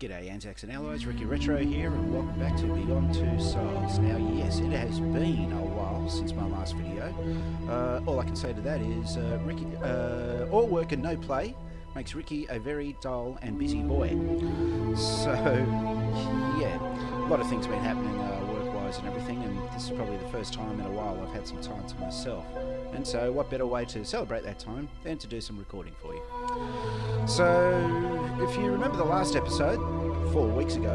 G'day Anzacs and Allies, Ricky Retro here and welcome back to Beyond Two Souls. Now yes, it has been a while since my last video. All I can say to that is Ricky, all work and no play makes Ricky a very dull and busy boy. So yeah, a lot of things have been happening work-wise and everything, and this is probably the first time in a while I've had some time to myself. And so what better way to celebrate that time than to do some recording for you. So, if you remember the last episode, 4 weeks ago,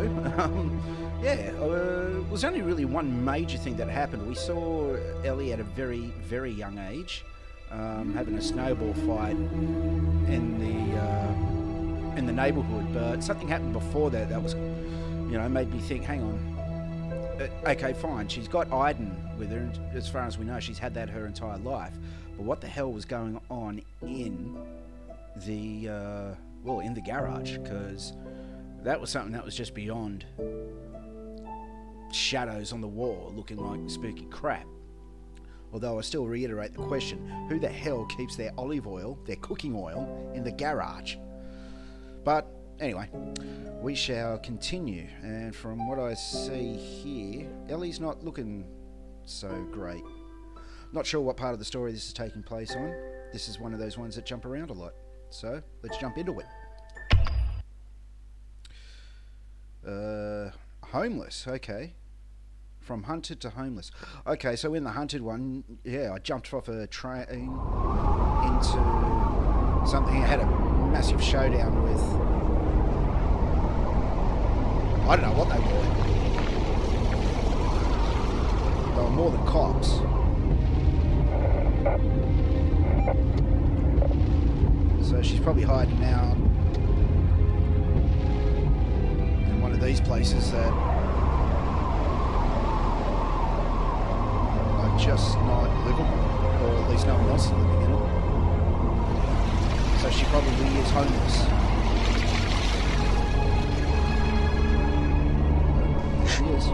it was only really one major thing that happened. We saw Ellie at a very, very young age, having a snowball fight in the neighbourhood, but something happened before that that was, made me think, hang on, okay, fine, she's got Aiden with her, and as far as we know, she's had that her entire life, but what the hell was going on in the in the garage, because that was something that was just beyond shadows on the wall looking like spooky crap. Although I still reiterate the question, who the hell keeps their olive oil, their cooking oil, in the garage? But anyway, we shall continue, and from what I see here, Ellie's not looking so great. Not sure what part of the story this is taking place on. This is one of those ones that jump around a lot. So, let's jump into it. Homeless, okay. From hunted to homeless. Okay, so in the hunted one, yeah, I jumped off a train into something. I had a massive showdown with, I don't know what they were. They were more than cops. So she's probably hiding out in one of these places that are just not livable, or at least no one else is living in it. So she probably is homeless. She is.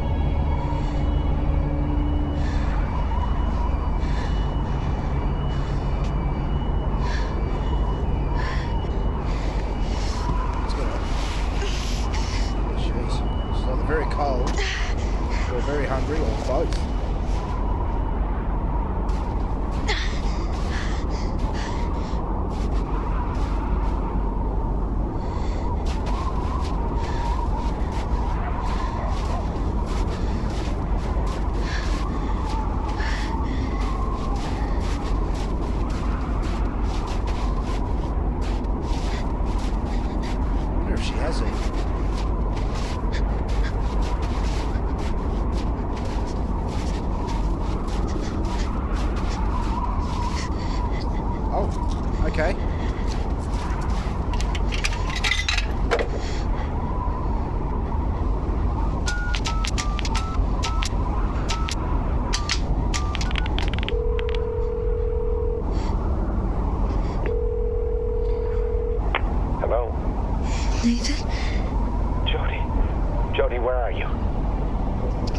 Jodie, where are you?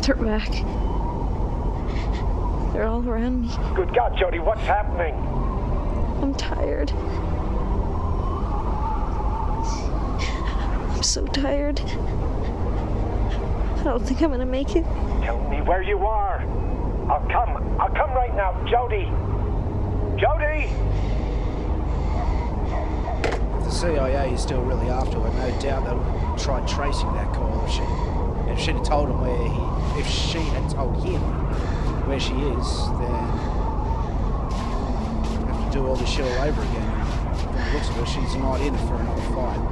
Turn back. They're all around me. Good God, Jodie, what's happening? I'm tired. I'm so tired. I don't think I'm gonna make it. Tell me where you are. I'll come. I'll come right now, Jodie. Jodie! The CIA is still really after her. No doubt they would have tried tracing that call if she'd have told him where she is, then have to do all this shit all over again. From the looks of her, she's not in for another fight.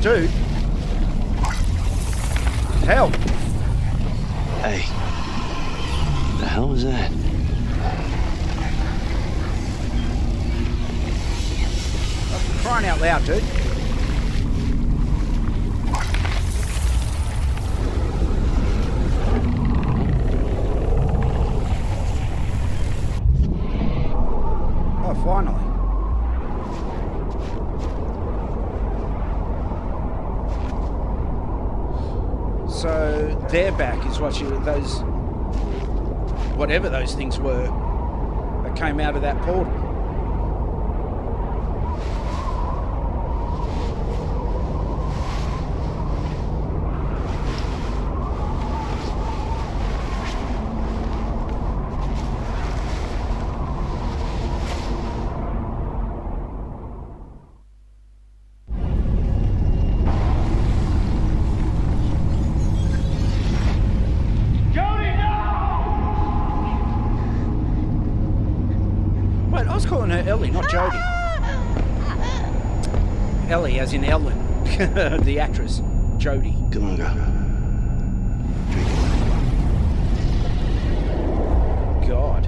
dude. Help! Hey. The hell was that? I'm crying out loud, dude. Oh, finally. So their back is what you, those, whatever those things were that came out of that portal. As in Ellen, the actress, Jodie. Come on, go. God.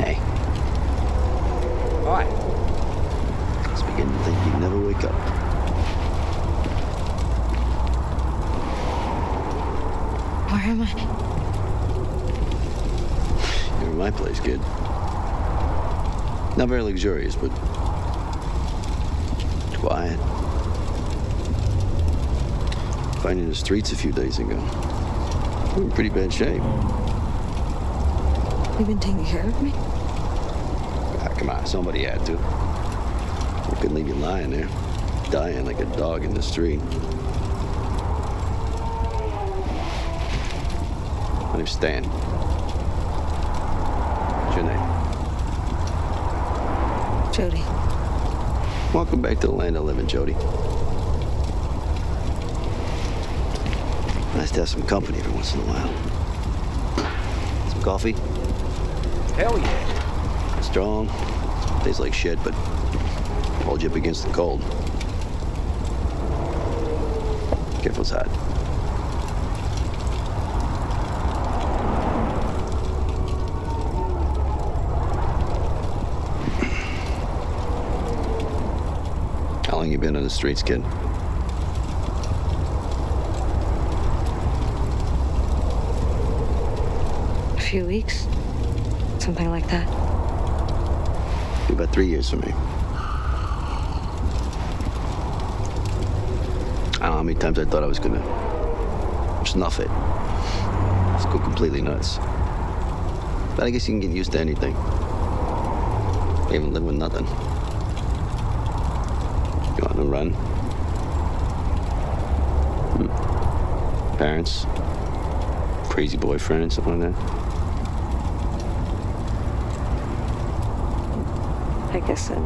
Hey. Hi. I was beginning to think you'd never wake up. Where am I? You're in my place, kid. Not very luxurious, but quiet. Finding the streets a few days ago. We're in pretty bad shape. You've been taking care of me? Ah, come on, somebody had to. I couldn't leave you lying there, dying like a dog in the street. My name's Stan. What's your name? Jodie. Welcome back to the land of living, Jodie. Nice to have some company every once in a while. Some coffee? Hell yeah. Strong. Tastes like shit, but holds you up against the cold. Careful, it's hot. How long you been on the streets, kid? A few weeks. Something like that. About 3 years for me. I don't know how many times I thought I was gonna snuff it. Just go completely nuts. But I guess you can get used to anything. Even live with nothing. You on the run? Parents? Crazy boyfriend, something like that? I guess I'm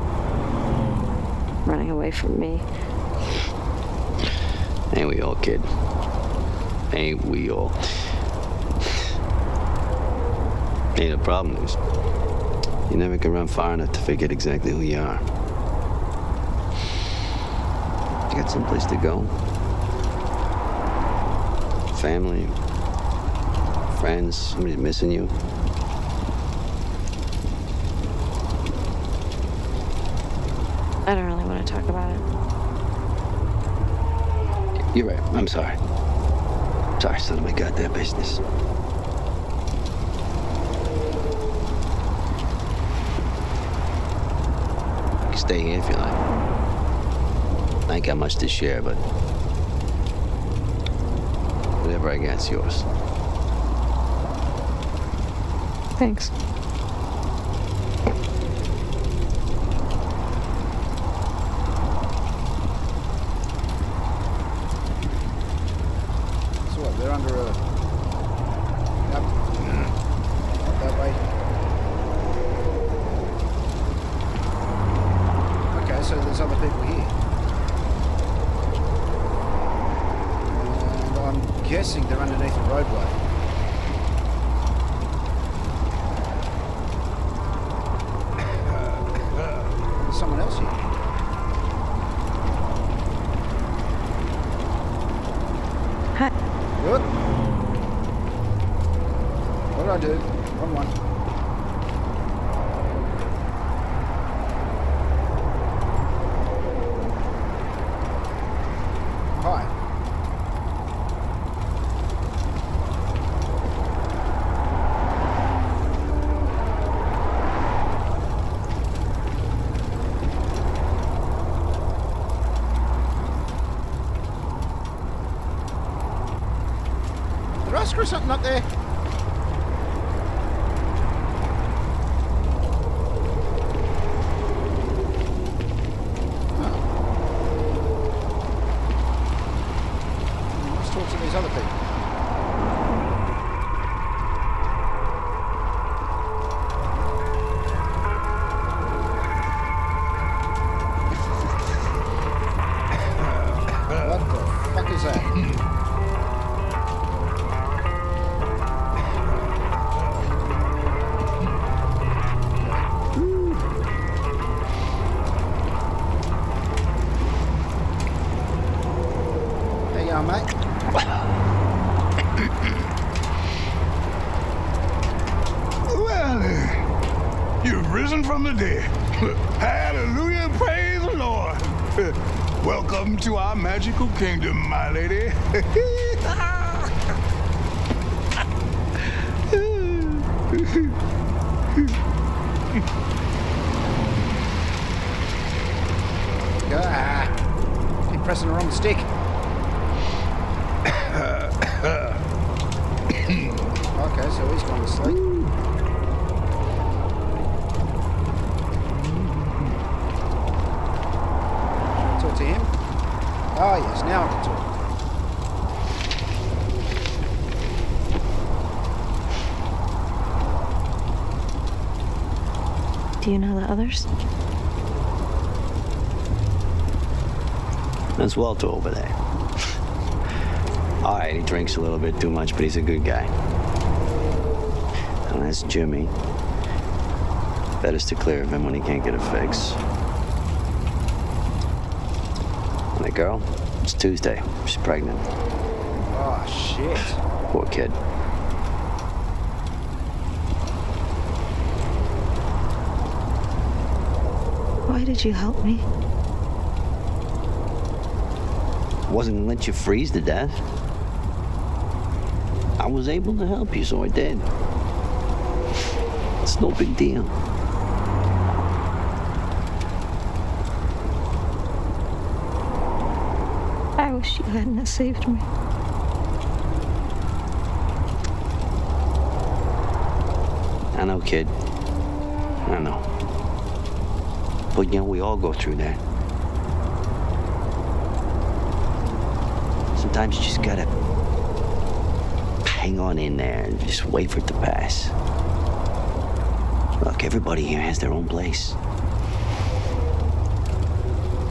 running away from me. Ain't we all, kid? Ain't we all? Ain't the problem is you never can run far enough to forget exactly who you are. You got someplace to go. Family, friends, somebody missing you. I don't really want to talk about it. You're right. I'm sorry. Sorry, son of my goddamn business. You can stay here if you like. I ain't got much to share, but whatever I got's yours. Thanks. So what, they're under a... Yep. Mm. That way. Okay, so there's other people here. I'm guessing they're underneath a roadway. Some desk or something up there? Oh. Let's talk to these other people. Magical kingdom, my lady. Ah, keep pressing the wrong stick. Okay, so he's going to sleep. Ah, yes, now I can talk. Do you know the others? That's Walter over there. All right, he drinks a little bit too much, but he's a good guy. And that's Jimmy. That is to clear of him when he can't get a fix. That girl, it's Tuesday. She's pregnant. Oh, shit. Poor kid. Why did you help me? I wasn't gonna let you freeze to death. I was able to help you, so I did. It's no big deal. She hadn't have saved me. I know, kid. I know. But, you know, we all go through that. Sometimes you just gotta hang on in there and just wait for it to pass. Look, everybody here has their own place.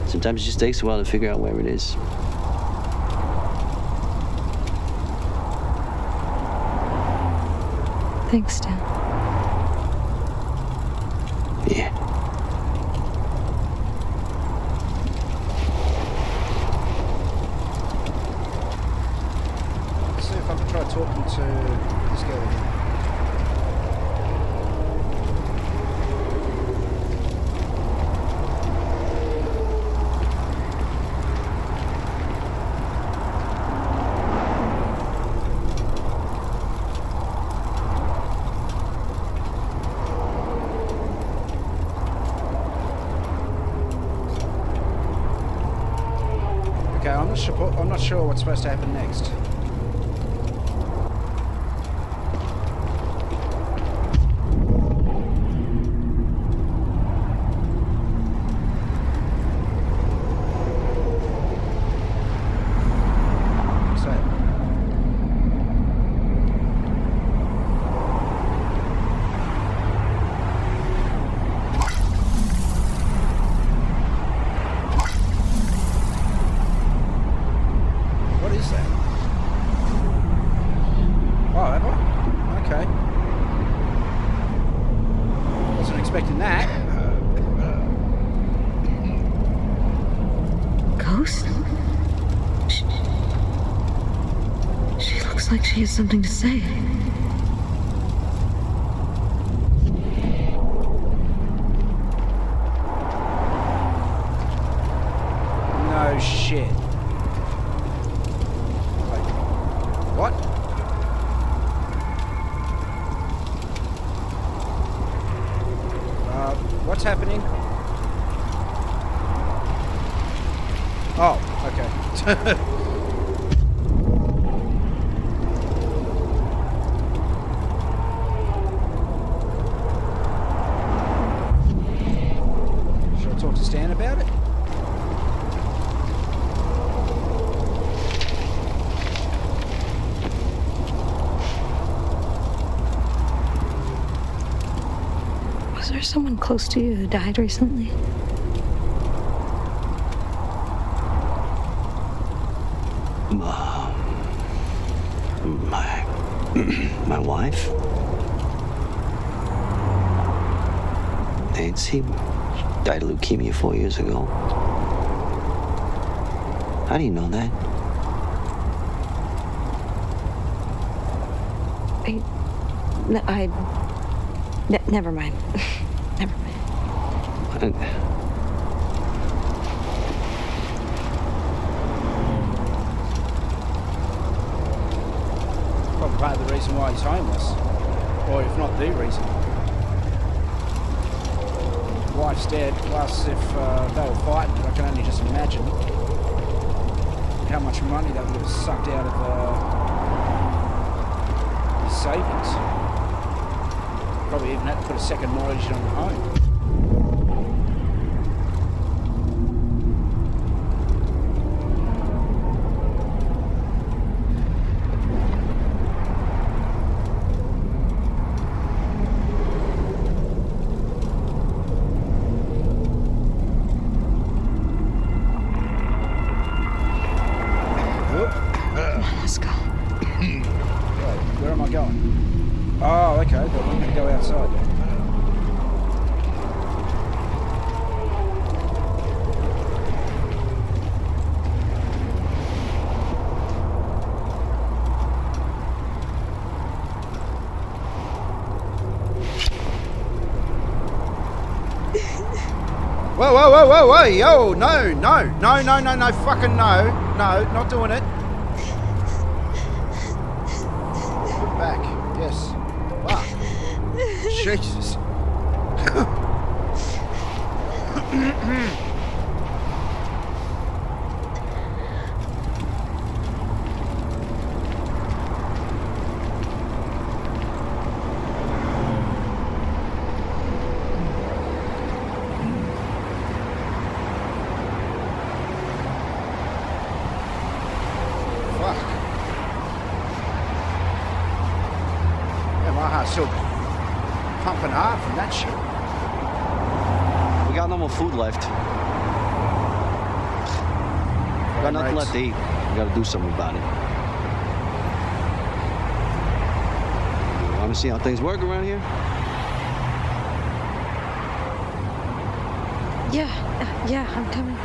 Sometimes it just takes a while to figure out where it is. Thanks, Stan. Yeah. Let's see if I can try talking to this girl again. I'm not sure what's supposed to happen next. Something to say. No shit. Like, what? What's happening? Oh, okay. Stan about it? Was there someone close to you who died recently? My wife? Nancy died of leukemia 4 years ago. How do you know that? Never mind. Never mind. Probably part of the reason why he's homeless, or if not the reason. Wife's dead, plus if they were fighting, I can only just imagine how much money that would have sucked out of his savings. Probably even had to put a second mortgage on the home. Whoa, whoa, yo, no, fucking no, not doing it. Put back, yes. Wow. Jesus. They gotta do something about it. You wanna see how things work around here? Yeah, I'm coming.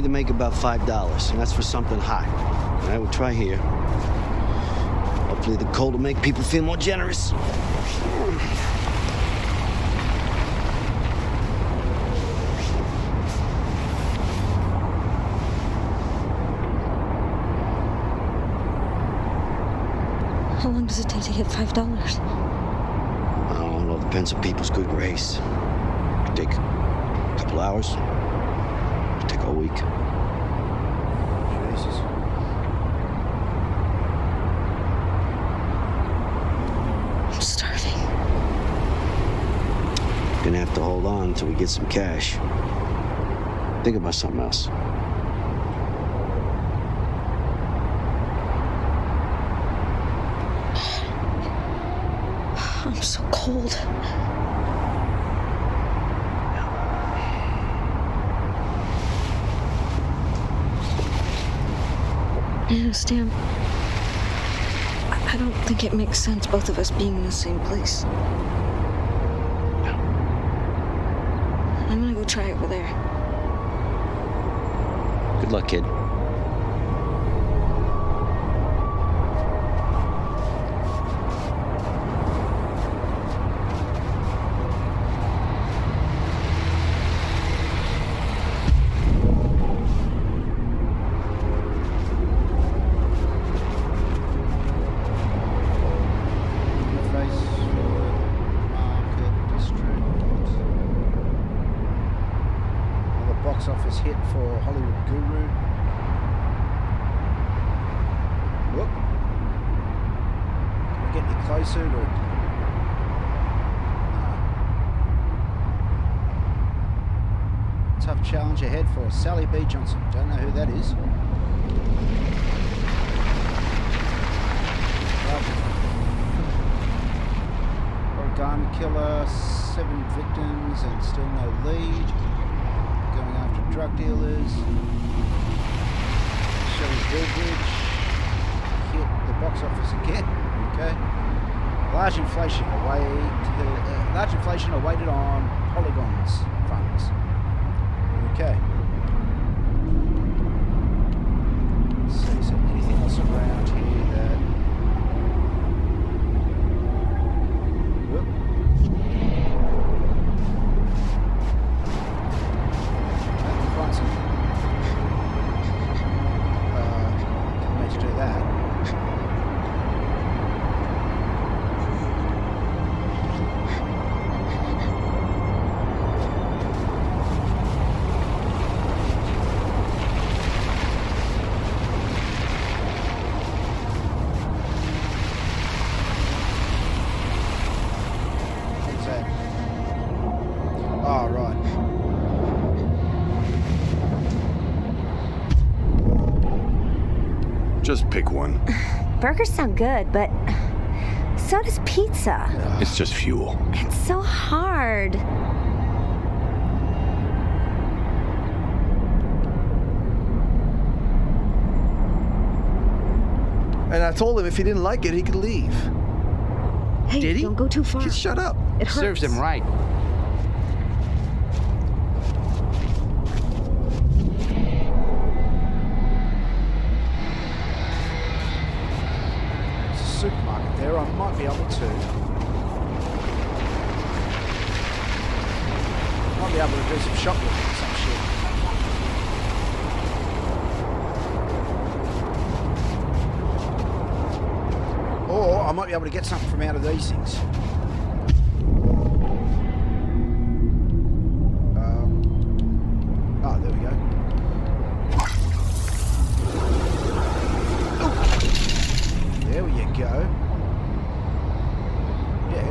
To make about $5, and that's for something hot. All right, we'll try here. Hopefully the cold will make people feel more generous. How long does it take to hit $5? I don't know, it depends on people's good grace. It could take a couple hours. A week. Jesus. I'm starving. Gonna have to hold on until we get some cash. Think about something else. I'm so cold. No, Stan, I don't think it makes sense both of us being in the same place. No. I'm gonna go try over there. Good luck, kid. Hollywood guru. Whoop. Can we get any closer to it? Tough challenge ahead for Sally B. Johnson. Don't know who that is. Origami killer, 7 victims and still no lead. Going after drug dealers. Shelly's Village hit the box office again. Okay. Large inflation awaited on Polygon's funds. Okay. So is there anything else around here that... Just pick one. Burgers sound good, but so does pizza. It's just fuel. It's so hard. And I told him if he didn't like it, he could leave. Hey, did he? Don't go too far. Just shut up. It hurts. Serves him right. Be able to. Might be able to do some shoplifting or some shit. Or I might be able to get something from out of these things. Oh, there we go.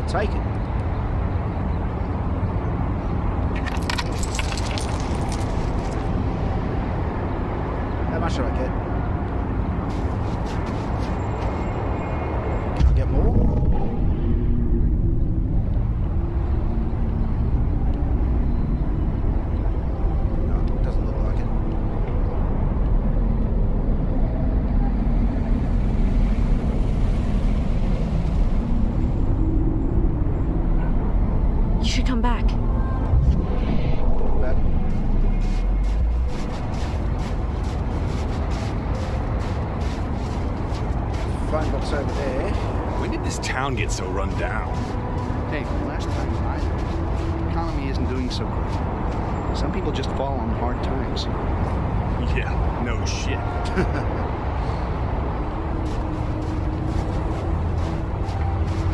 Take it. How much did I get? Can I get more? No, it doesn't look like it. Get so run down. Hey, last time the economy isn't doing so great. Some people just fall on hard times. Yeah, no shit.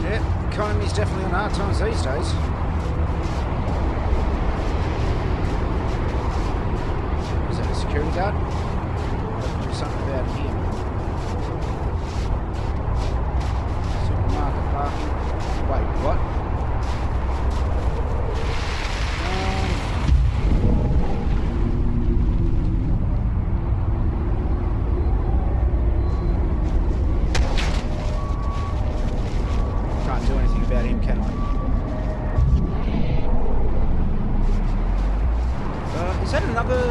Yeah, economy's definitely on hard times these days. Is that a security guard? Let's do something about him. Wait, what? Can't do anything about him, can I? Is that another...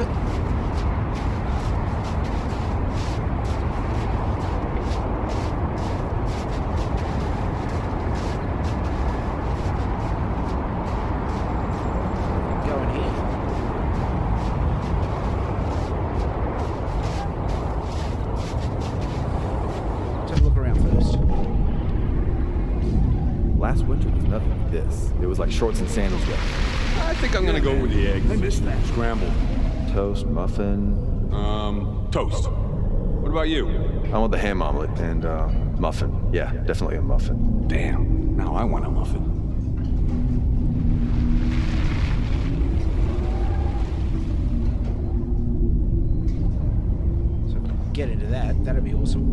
shorts and sandals yet. I think I'm gonna go with the eggs. I missed that. Scrambled. Toast, muffin. Toast. What about you? I want the ham omelet and muffin. Yeah, definitely a muffin. Damn. Now I want a muffin. get into that. That'd be awesome.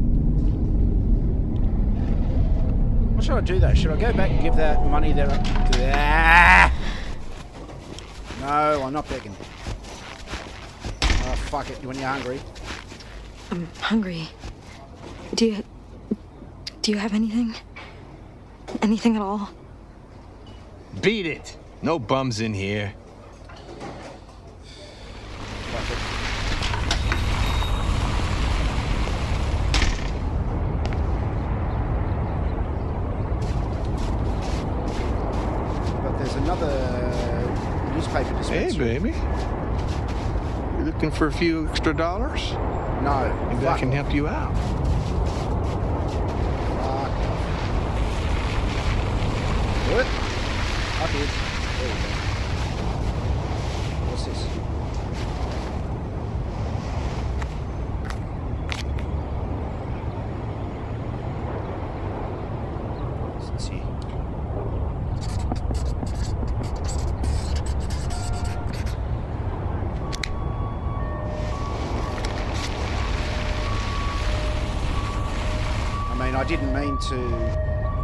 What should I do though? Should I go back and give that money that I... No, I'm not begging. Oh, fuck it, when you're hungry. I'm hungry. Do you have anything? Anything at all? Beat it! No bums in here. Fuck it. But there's another newspaper dispensary. Hey, baby. You looking for a few extra dollars? No. Maybe I can help you out. What? Up here. There we go. What's this? Let's see. I mean, I didn't mean to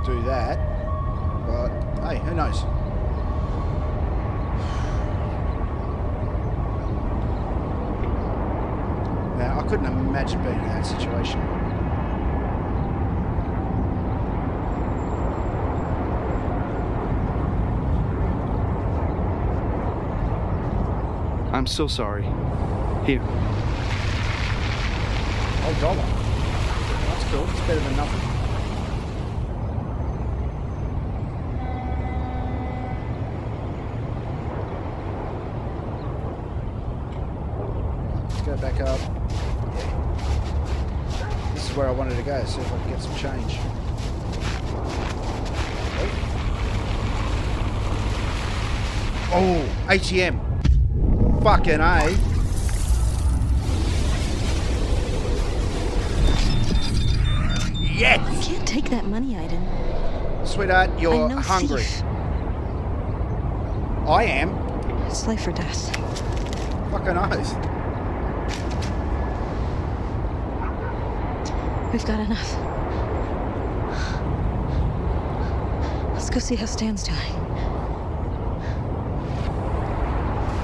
do that. But, hey, who knows? Now, I couldn't imagine being in that situation. I'm so sorry. Here. $1. That's cool. It's better than nothing. Back up. Yeah. This is where I wanted to go, see if I can get some change. Oh, ATM. Fucking A. Yes! You can't take that money, Aiden. Sweetheart, you're hungry. Thief. I am. It's life or death. Fucking oath. We've got enough. Let's go see how Stan's doing.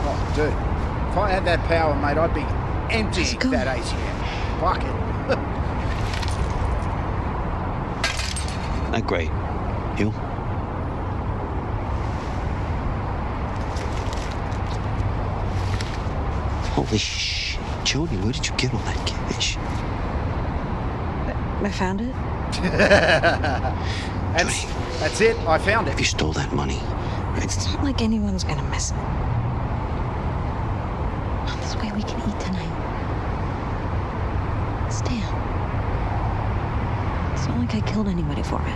Oh, dude. If I had that power, mate, I'd be emptying that ATM. Fuck it. Not great. You? Holy shit. Jodie, where did you get all that cash? I found it. that's it. I found it. If you stole that money, it's not like anyone's gonna miss it. Oh, this way we can eat tonight. Stan, it's not like I killed anybody for it.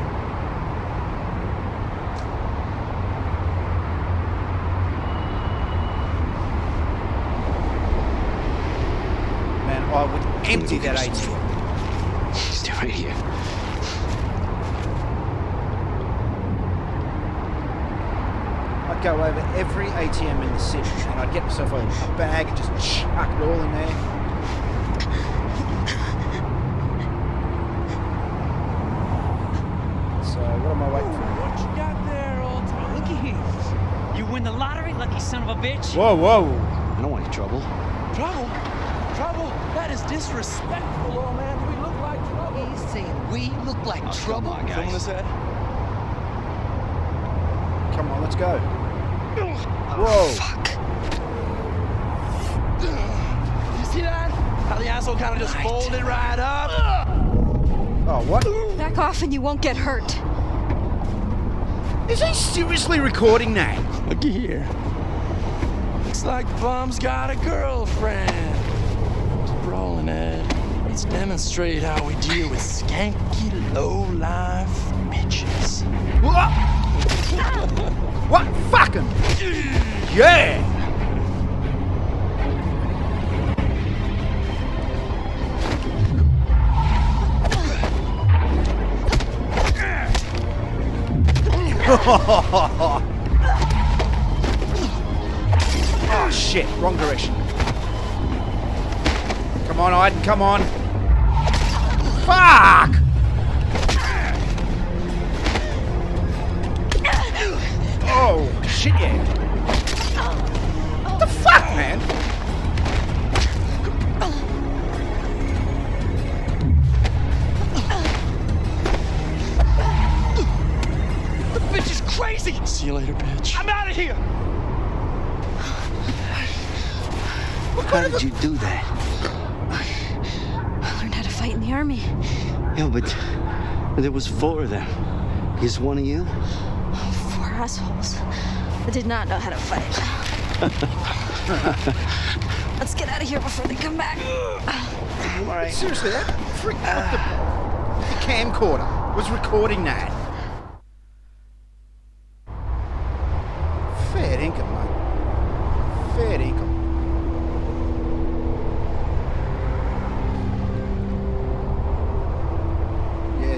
Man, I would empty that ATM. Right here. I'd go over every ATM in the city and I'd get myself a bag and just chuck it all in there. So what am I waiting for? What you got there, old time? Looky here. You win the lottery, lucky son of a bitch. Whoa, whoa. I don't want any trouble. Trouble? Trouble? That is disrespectful, old man. He's saying we look like trouble. Come on, guys. Come on, let's go. Oh, whoa. Fuck. You see that? How the asshole kind of just folded right up. Oh, what? Back off and you won't get hurt. Is he seriously recording that? Looky here. Looks like Bum's got a girlfriend. Keep rolling it. Let's demonstrate how we deal with skanky, low-life bitches. What? What? Fucking? Yeah! Oh shit! Wrong direction. Come on, Aiden. Come on. Fuck! Oh, shit, yeah. What the fuck, man? The bitch is crazy! See you later, bitch. I'm out of here! How did you do that? I learned how to fight in the army. Yeah, but there was four of them. Is one of you? Oh, four assholes. I did not know how to fight. Let's get out of here before they come back. All right. Seriously, that freaked out the camcorder was recording that. Fair income, man. Fair income.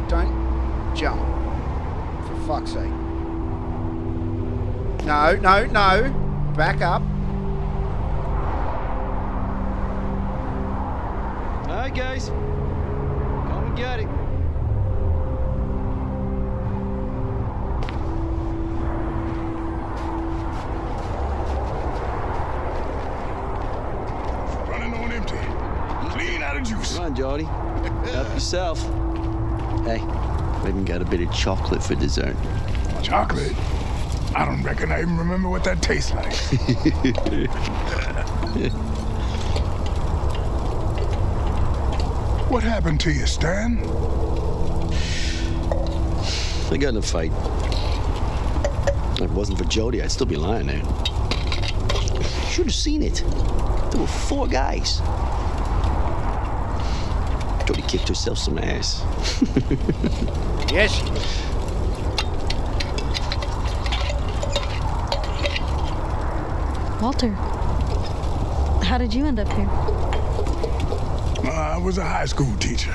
Don't jump. For fuck's sake. No, no, no. Back up. Alright, guys. Come and get it. Running on empty. Clean out of juice. Come on, Jodie. Help yourself. Hey, we even got a bit of chocolate for dessert. Chocolate? I don't reckon I even remember what that tastes like. What happened to you, Stan? I got in a fight. If it wasn't for Jodie, I'd still be lying there. Should have seen it. There were four guys. Jodie kicked herself some ass. Yes, she did. Walter, how did you end up here? I was a high school teacher.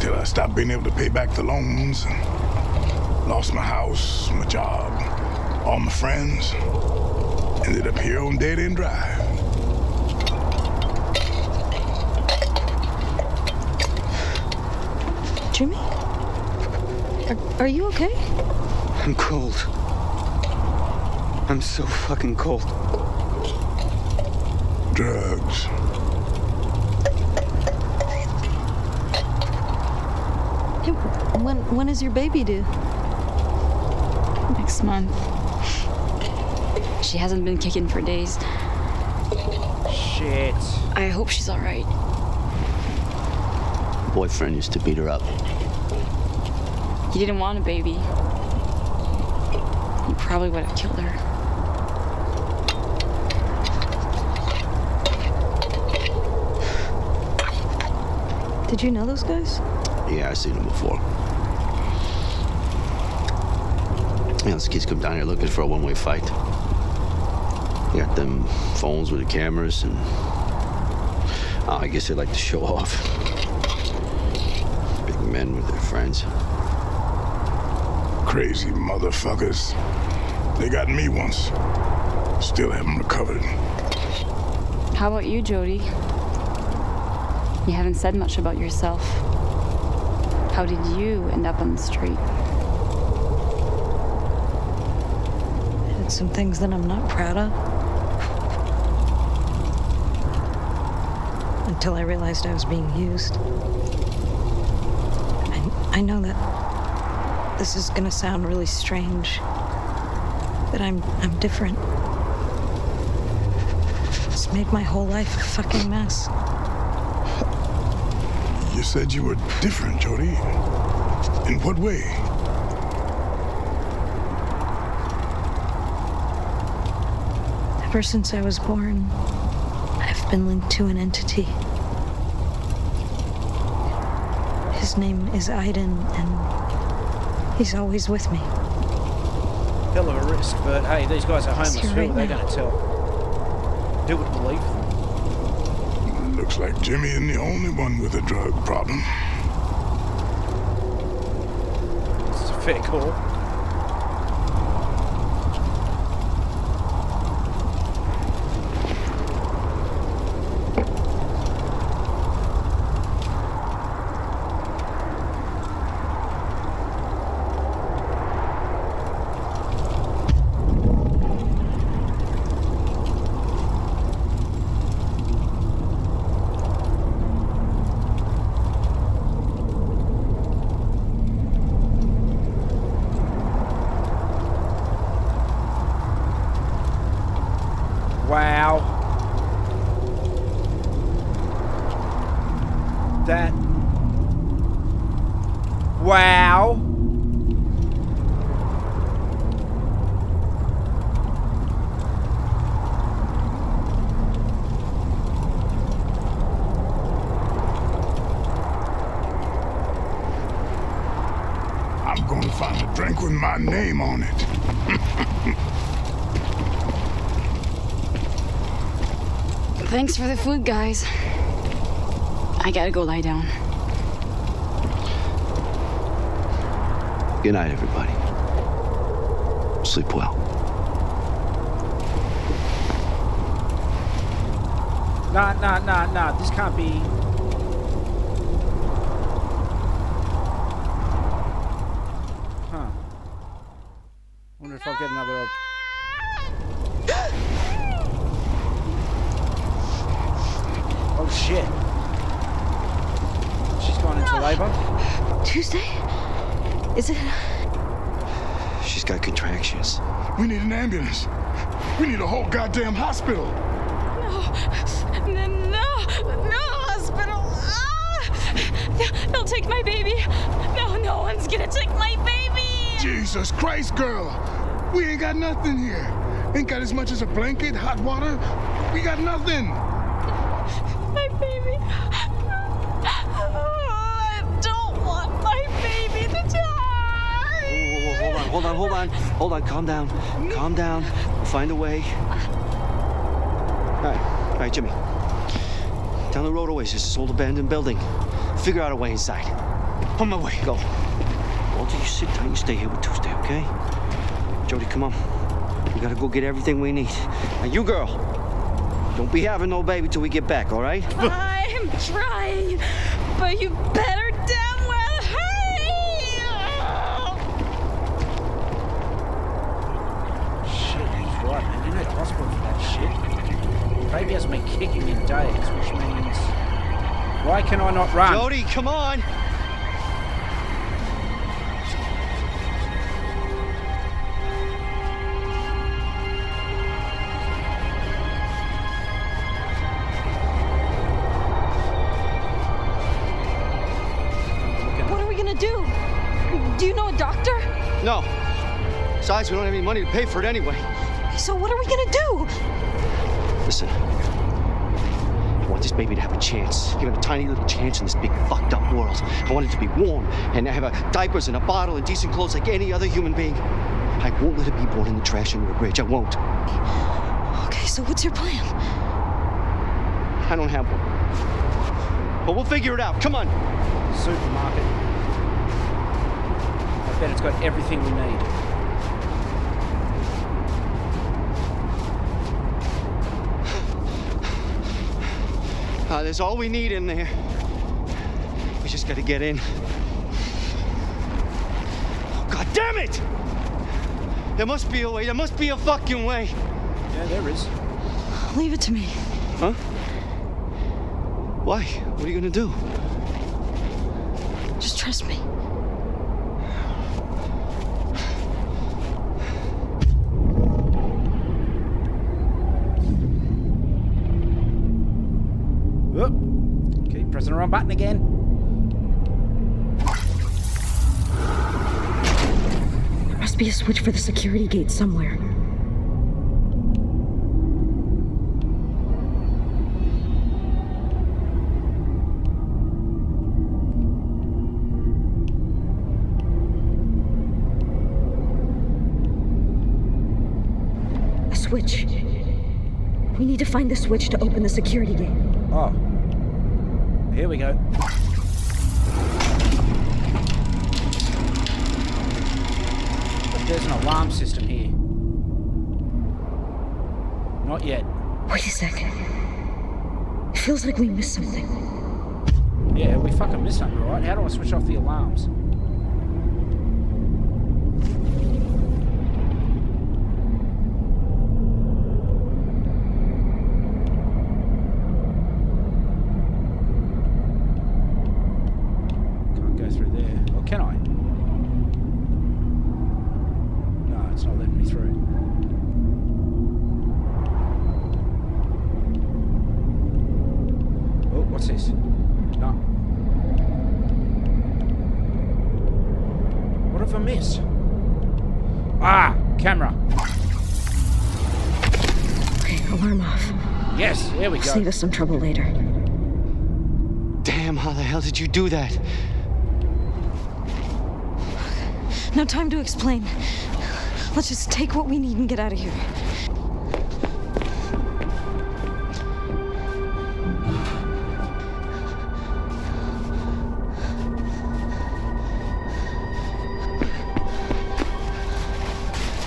Till I stopped being able to pay back the loans. Lost my house, my job, all my friends. Ended up here on Dead End Drive. Jimmy? Are you okay? I'm cold. I'm so fucking cold. Drugs. Hey, when is your baby due? Next month. She hasn't been kicking for days. Shit. I hope she's all right. Boyfriend used to beat her up. He didn't want a baby. He probably would have killed her. Did you know those guys? Yeah, I've seen them before. You know, those kids come down here looking for a one-way fight. They got them phones with the cameras and... Oh, I guess they like to show off. Men with their friends. Crazy motherfuckers. They got me once. Still haven't recovered. How about you, Jodie? You haven't said much about yourself. How did you end up on the street? I did some things that I'm not proud of. Until I realized I was being used. I know that this is gonna sound really strange, but I'm different. It's made my whole life a fucking mess. You said you were different, Jodie. In what way? Ever since I was born, I've been linked to an entity. His name is Aiden, and he's always with me. Hell of a risk, but hey, these guys are homeless. Who are they going to tell? Who would believe them? Looks like Jimmy isn't the only one with a drug problem. It's a fair call. Wow. I'm gonna find a drink with my name on it. Thanks for the food, guys. I gotta go lie down. Good night, everybody. Sleep well. Nah. This can't be. Huh. Wonder if I'll get another op. Oh shit. She's gone into labor. Tuesday? Is it? She's got contractions. We need an ambulance. We need a whole goddamn hospital. No hospital. Ah! They'll take my baby. No one's gonna take my baby. Jesus Christ, girl. We ain't got nothing here. Ain't got as much as a blanket, hot water. We got nothing. My baby. Hold on, calm down, we'll find a way. All right, Jimmy. Down the road always, there's this old abandoned building. Figure out a way inside. On my way. Go. Walter, you sit tight and stay here with Tuesday, okay? Jodie, come on. We gotta go get everything we need. Now, you girl, don't be having no baby till we get back, all right? I'm trying, but you better. Baby has been kicking in days, which means... Why can I not run? Jodie, come on! What are we gonna do? Do you know a doctor? No. Besides, we don't have any money to pay for it anyway. So what are we gonna do? Listen, I want this baby to have a chance, even a tiny little chance in this big fucked up world. I want it to be warm and have diapers and a bottle and decent clothes like any other human being. I won't let it be born in the trash under a bridge. I won't. Okay, so what's your plan? I don't have one. But we'll figure it out. Come on. Supermarket. I bet it's got everything we need. There's all we need in there. We just gotta get in. Oh, God damn it! There must be a way. There must be a fucking way. Yeah, there is. Leave it to me. Huh? Why? What are you gonna do? Just trust me. Pressing the wrong button again. There must be a switch for the security gate somewhere. A switch. We need to find the switch to open the security gate. Oh. Here we go. But there's an alarm system here. Not yet. Wait a second. It feels like we missed something. Yeah, we fucking missed something, right? How do I switch off the alarms? What's this? No. ever miss? Ah, camera. Okay, alarm off. Yes, here we go. Save us some trouble later. Damn, how the hell did you do that? No time to explain. Let's just take what we need and get out of here.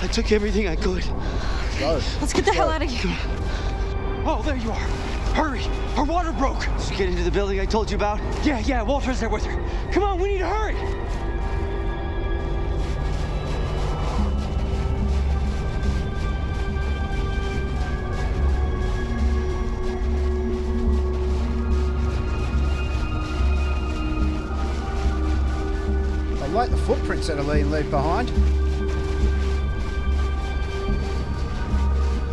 I took everything I could. Okay, let's get the hell out of here. Oh, there you are. Hurry. Her water broke. Did you get into the building I told you about? Yeah, yeah, Walter's there with her. Come on, we need to hurry. Like the footprints that are being left behind.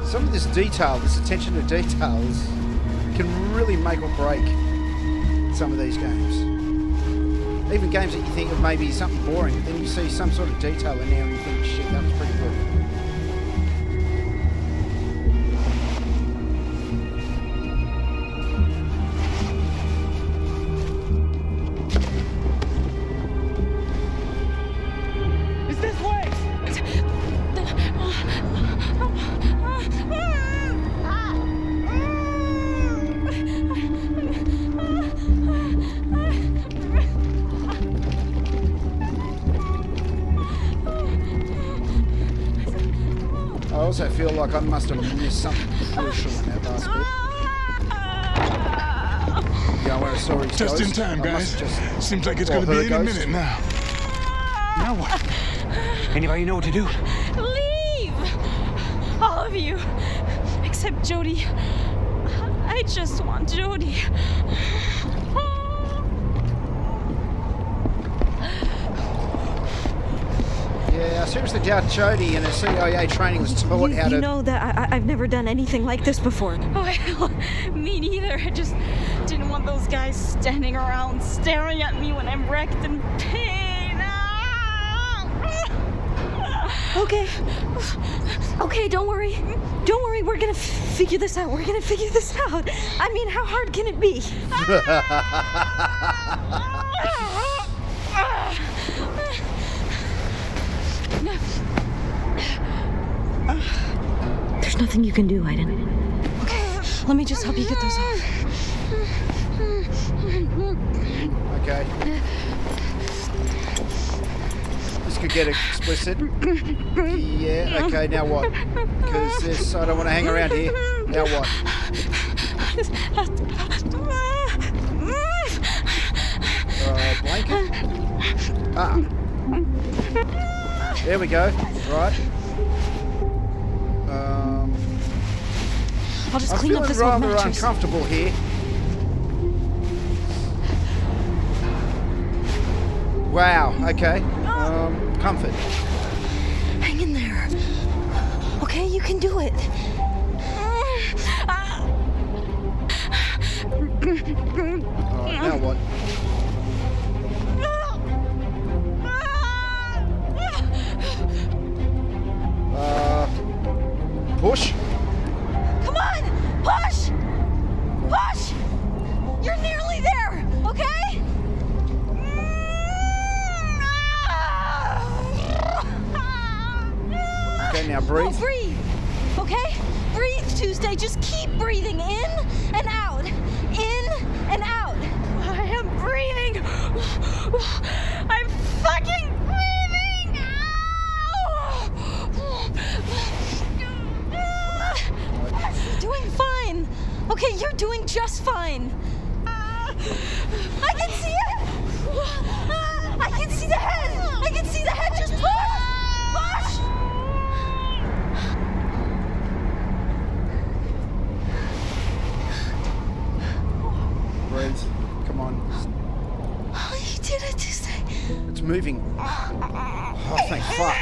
Some of this detail, this attention to details, can really make or break some of these games. Even games that you think of maybe something boring, but then you see some sort of detail in there and you think, shit, that was pretty cool. I feel like I must have missed something crucial in that last bit. Yeah, where I saw his ghost. Just in time, guys. Seems like it's going to be in a minute now. Now what? Anybody know what to do? Leave! All of you. Except Jodie. I just want Jodie. Yeah, I seriously doubt Jodie and her CIA training was taught how to... You know that I've never done anything like this before. Well, me neither. I just didn't want those guys standing around staring at me when I'm wrecked in pain. Okay. Okay, don't worry. Don't worry, we're gonna figure this out. We're gonna figure this out. I mean, how hard can it be? There's nothing you can do, Aiden. Okay, let me just help you get those off. Okay. This could get explicit. Yeah, okay, now what? Because this, I don't want to hang around here. Now what? Blanket? Ah. There we go. Right. I'll just clean up this old mattress. I'm feeling rather uncomfortable here. Wow, okay. Comfort. Hang in there. Okay, you can do it. Alright, now what? Push. Come on, push, push. You're nearly there, okay? Okay, now breathe. Oh, breathe, okay? Breathe, Tuesday. Just keep breathing in and out, in and out. I am breathing. I'm fucking breathing. Ow! You're doing fine. Okay, you're doing just fine. I can see it. I can see the head. I can see the head. Just push. Push. Breathe. Come on. Oh, you did it, Tuesday. It's moving. Oh, thank fuck.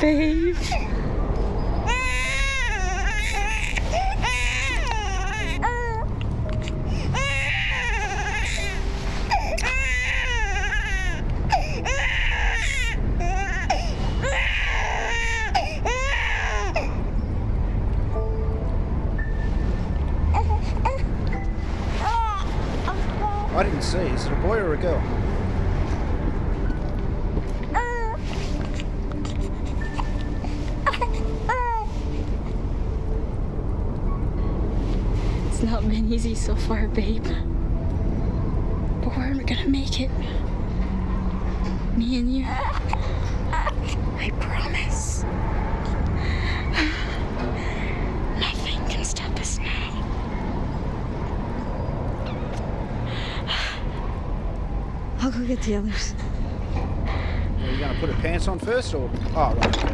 Babe. say, is it a boy or a girl? It's not been easy so far, babe. But we're gonna make it. Me and you. I promise. Nothing can stop us now. I'll go get the others. Are you gonna put her pants on first or? Oh, right.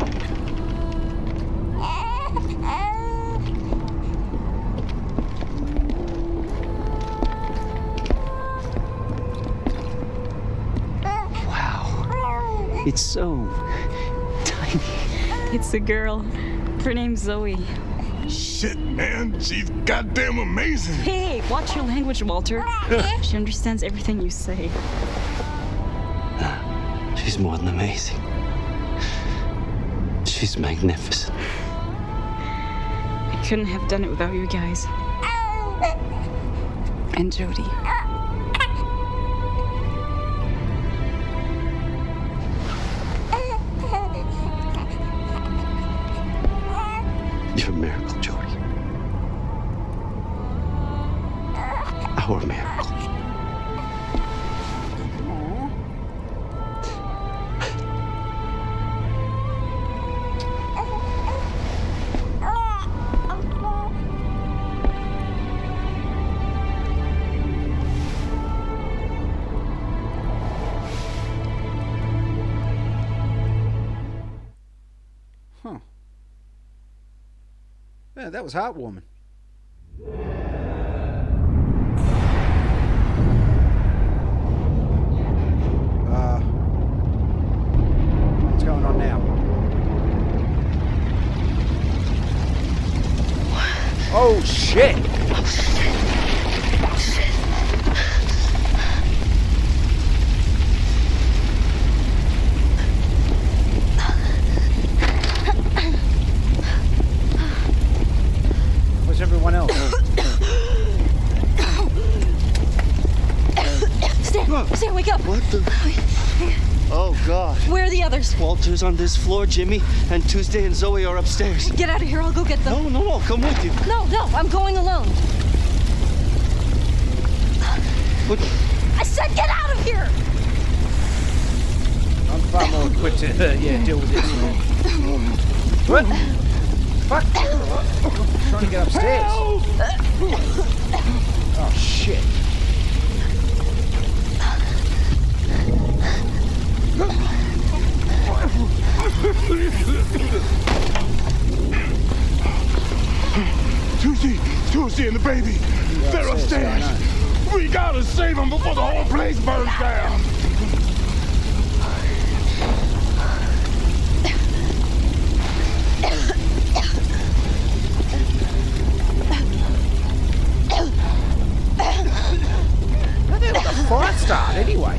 It's so tiny. It's a girl. Her name's Zoe. Shit, man. She's goddamn amazing. Hey, watch your language, Walter. She understands everything you say. She's more than amazing. She's magnificent. I couldn't have done it without you guys. And Jodie. Yeah, that was heartwarming. What's going on now? Oh shit! Oh shit! Oh shit! Where's everyone else? Stan, wake up! What the? Oh, God. Where are the others? Walter's on this floor, Jimmy, and Tuesday and Zoe are upstairs. Get out of here. I'll go get them. No, no, I'll come with you. No, no, I'm going alone. What? I said get out of here! I'm far more equipped to deal with this. What? Fuck. I'm trying to get upstairs. Help! Oh, shit. Tuesday and the baby. They're upstairs. We gotta save them before the whole place burns down. Where did the fire start anyway?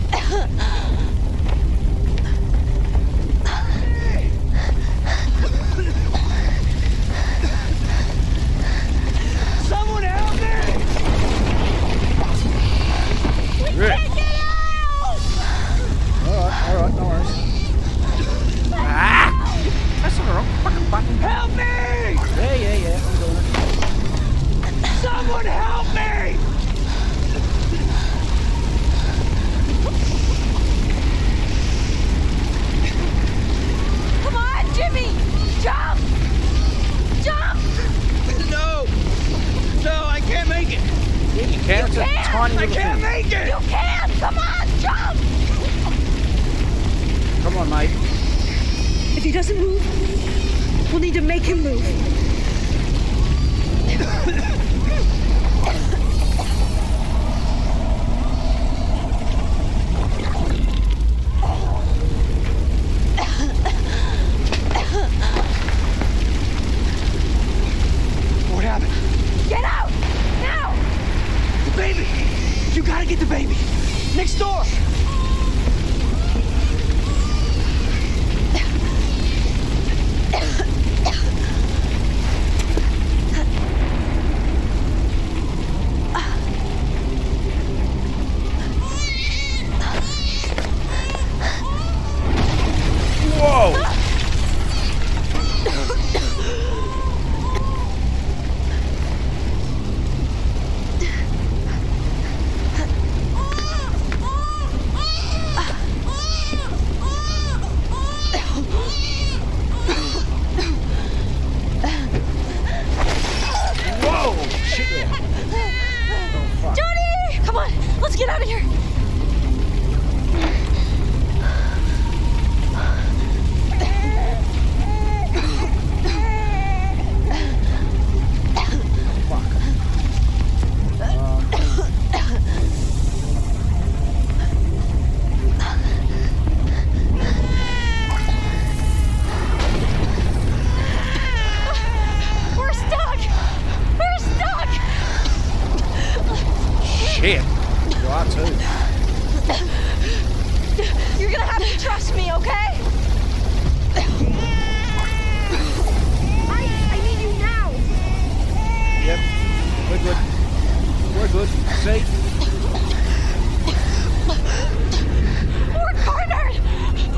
sake. We're cornered!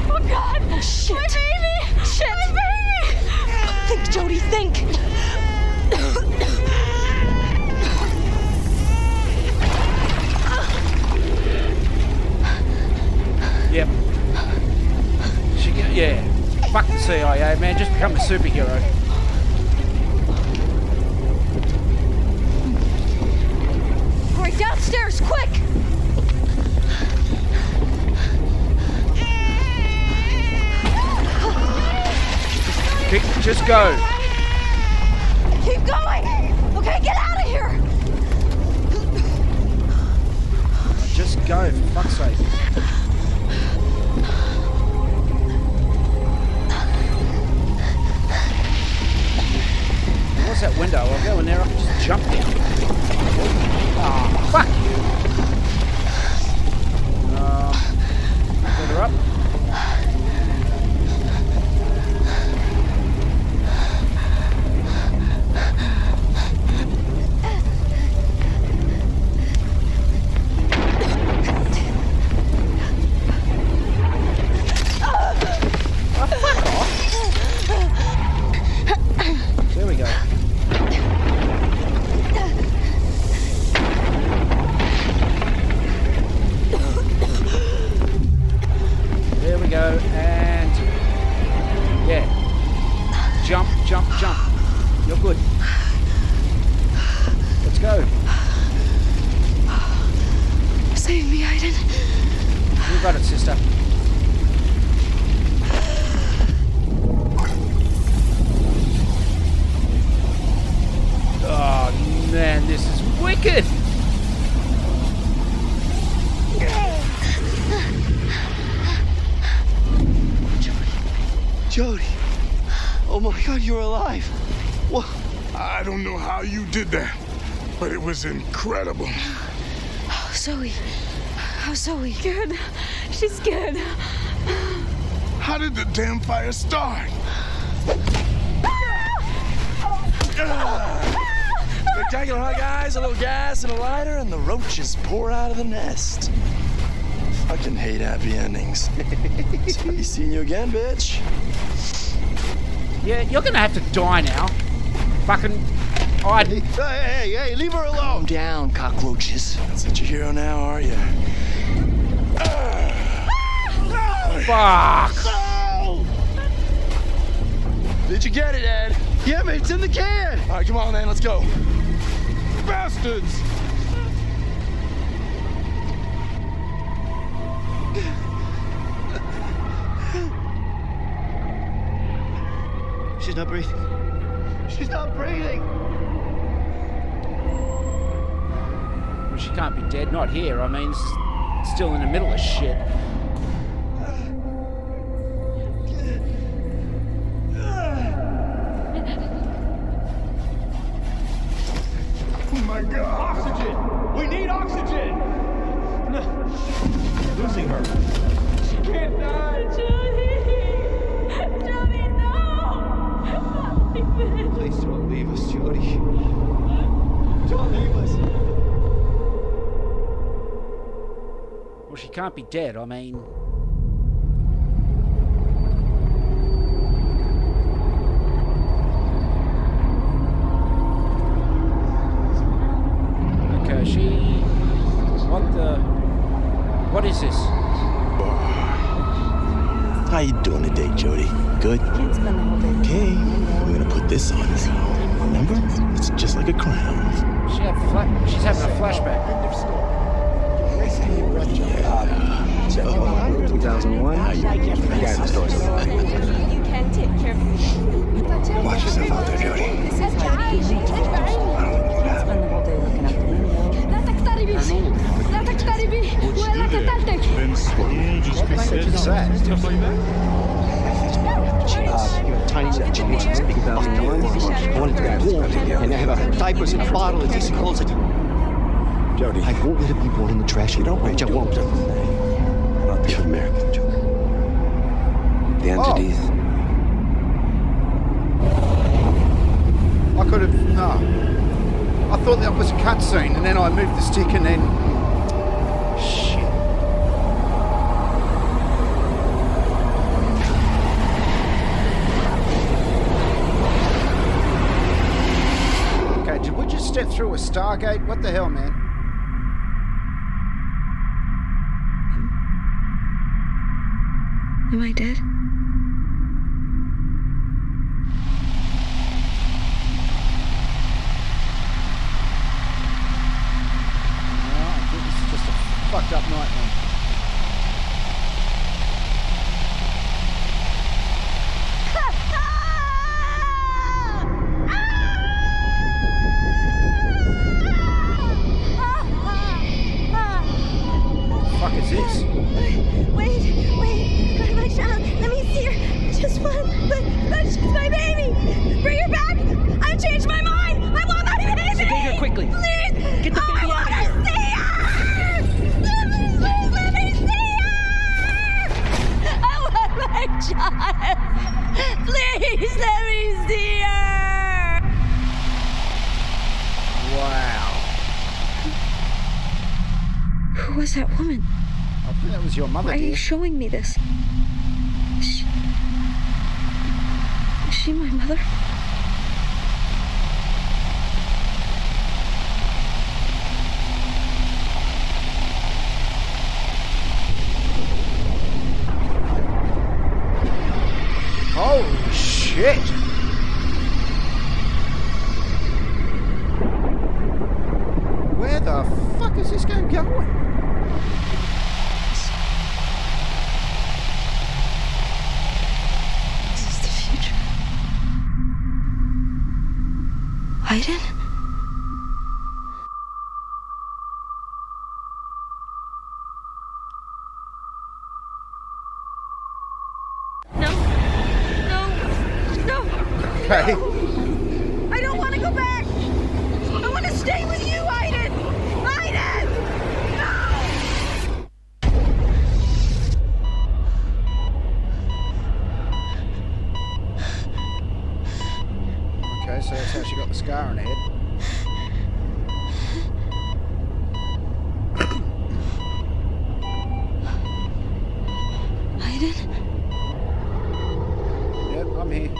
Oh, God! Oh, shit! My baby! Shit! My baby! Think, Jodie, think! Yep. She got, yeah. Fuck the CIA, man. Just become a superhero. Downstairs, quick! Just go. Keep going! Okay, get out of here! Just go, for fuck's sake. What's that window? I'll go in there, I can just jump down. Oh, fuck you! Put her up. Oh, fuck off! There we go. And yeah, jump, jump, jump. You're good. Let's go. Save me, Aiden. You got it, sister. Oh man, this is wicked. Jodie, oh my God, you're alive. What? I don't know how you did that, but it was incredible. Oh, Zoe. Oh, Zoe. Good. She's good. How did the damn fire start? Spectacular, huh, guys? A little gas and a lighter, and the roaches pour out of the nest. I fucking hate happy endings. So be seeing you again, bitch. Yeah, you're gonna have to die now. Fucking... Hey, leave her alone! Calm down, cockroaches. Not such a hero now, are you? Fuck! No! Did you get it, Ed? Yeah, man, it's in the can! Alright, come on, man, let's go. Bastards! She's not breathing. She's not breathing! Well, she can't be dead. Not here. I mean, still in the middle of shit. Oh my God! Oxygen! We need oxygen! No. Losing her. She can't die! Jodie! Jodie! Please don't leave us, Jodie. Don't leave us. Well, she can't be dead, I mean. Okay, she... What the... What is this? How you doing today, Jodie? Good? Can't spend the whole day. Okay. I'm gonna put this on. Remember? It's just like a crown. She's having a flashback. Yeah. So, 2001. You can take care of me. Watch yourself out there, Jodie. I wanted to grab this and I have a diapers in a bottle in this closet. Jodie, I won't let it be born in the trash. You don't rage, I won't. You're American, Jodie. The entities. Oh. I could have. No. I thought that was a cutscene, and then I moved the stick and then... shit. Okay, did we just step through a Stargate? What the hell, man? Am I dead? Fucked up nightmare. What the fuck is this? Wait, grab my child. Let me see her. Just one, but she's my baby. Bring her back. I've changed my mind. I want my baby. So take her quickly. Please. Get the baby out of here. Child. Please let me see her. Wow. Who was that woman? I think that was your mother. Why are you showing me this? Is she my mother? Holy shit! Where the fuck is this game going? This is the future. Aiden? Okay. No. I don't want to go back. I want to stay with you, Aiden. Aiden! No! Okay, so that's how she got the scar on her head. Aiden? Yep, I'm here.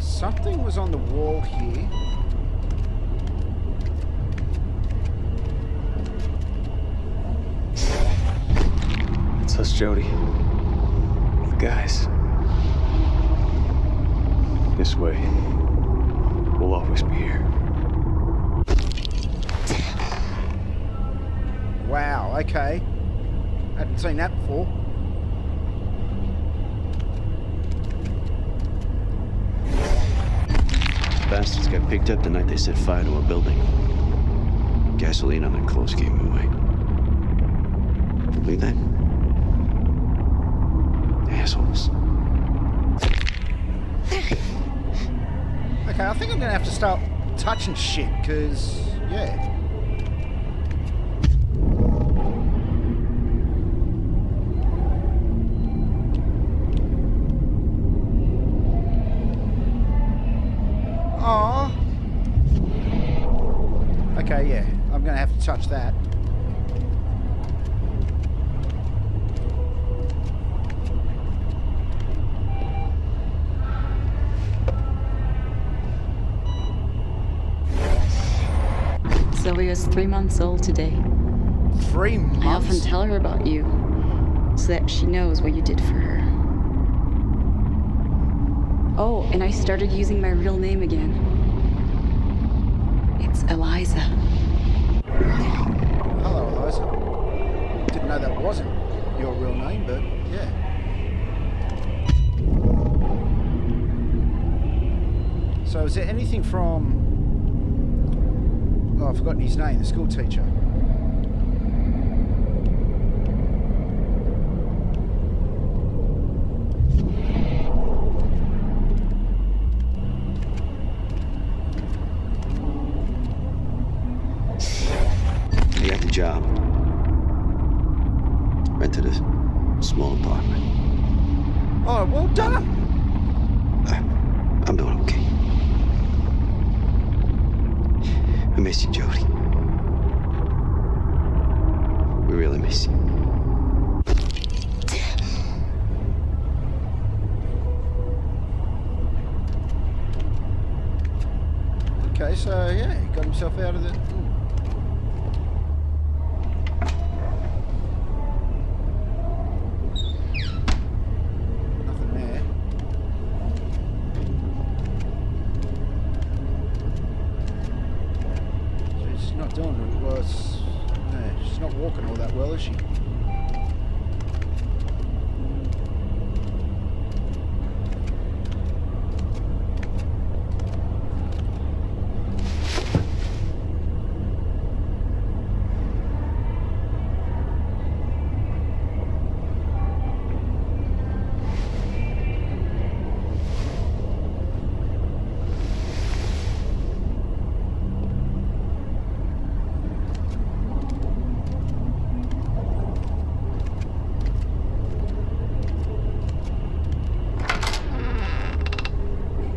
Something was on the wall here. It's us, Jodie. The guys. This way. We'll always be here. Wow, okay. I hadn't seen that before. Bastards got picked up the night they set fire to a building. Gasoline on their clothes gave them away. Believe that? Assholes. Okay, I think I'm gonna have to start touching shit, because, yeah. Okay, yeah, I'm gonna have to touch that. Zoe is 3 months old today. 3 months? I often tell her about you, so that she knows what you did for her. Oh, and I started using my real name again. It's Eliza. Hello, Eliza. Didn't know that wasn't your real name, but yeah. So is there anything from, oh, I've forgotten his name, the school teacher. He had the job. Rented a small apartment. Oh, well done. I'm doing okay. I miss you, Jodie. We really miss you. Okay, so yeah, he got himself out of the...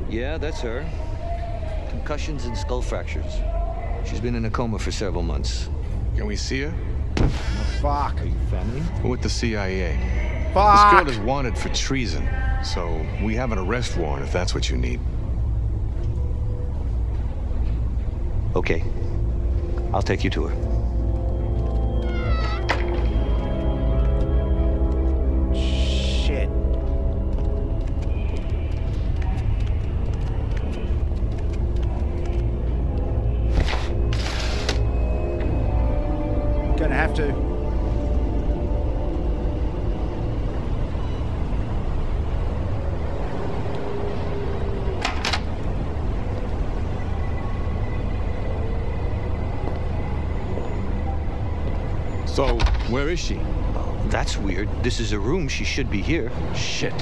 Yeah, that's her. Concussions and skull fractures. She's been in a coma for several months. Can we see her? Oh, fuck. Are you family? We're with the CIA. Fuck! This girl is wanted for treason, so we have an arrest warrant if that's what you need. Okay. I'll take you to her. Shit. So, where is she? Oh, that's weird. This is a room. She should be here. Shit.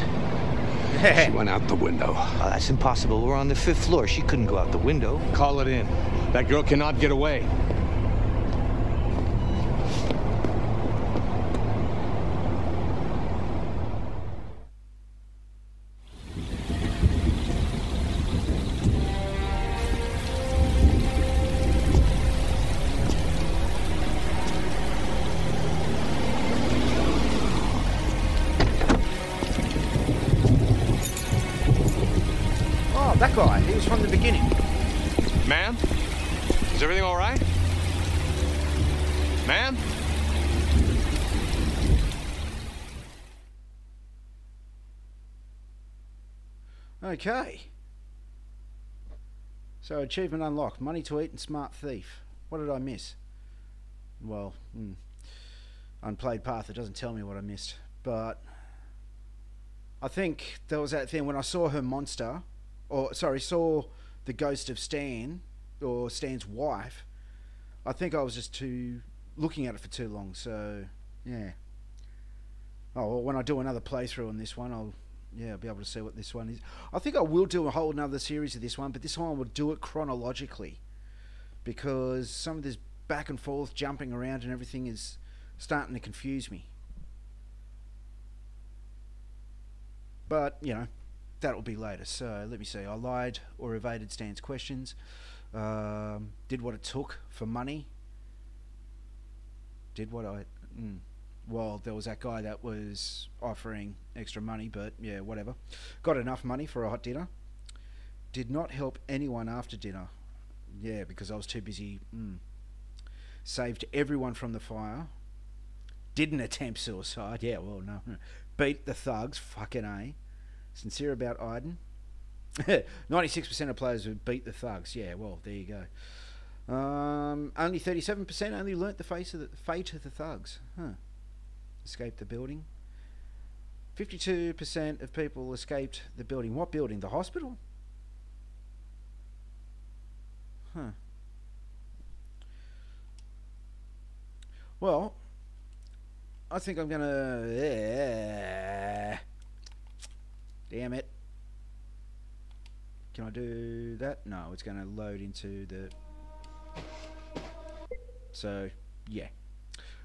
She went out the window. Oh, that's impossible. We're on the 5th floor. She couldn't go out the window. Call it in. That girl cannot get away. Okay, so achievement unlocked, money to eat and smart thief. What did I miss? Well, unplayed path, it doesn't tell me what I missed, but I think there was that thing when I saw her monster, or sorry, saw the ghost of Stan, or Stan's wife. I think I was just looking at it for too long, so yeah. Oh, well, when I do another playthrough on this one, I'll be able to see what this one is. I think I will do a whole another series of this one, but this one I will do it chronologically, because some of this back and forth jumping around and everything is starting to confuse me. But, you know, that will be later. So, let me see. I lied or evaded Stan's questions. Did what it took for money. Did what I... Well, there was that guy that was offering extra money, but yeah, whatever. Got enough money for a hot dinner. Did not help anyone after dinner. Yeah, because I was too busy. Saved everyone from the fire. Didn't attempt suicide. Yeah, well, no. Beat the thugs. Fucking A. Sincere about Aiden. 96% of players would beat the thugs. Yeah, well, there you go. Only 37% only learnt the fate of the thugs. Huh. Escaped the building. 52% of people escaped the building. What building? The hospital? Huh. Well, I think I'm going to... Damn it. Can I do that? No, it's going to load into the... So, yeah.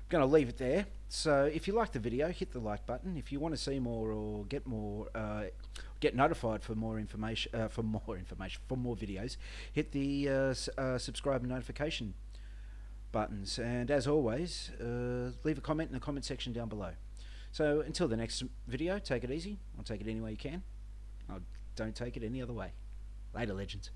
Going to leave it there. So, if you like the video, hit the like button. If you want to see more or get more... get notified for more information, for more videos, hit the subscribe and notification buttons. And as always, leave a comment in the comment section down below. So until the next video, take it easy. I'll take it any way you can. I don't take it any other way. Later, legends.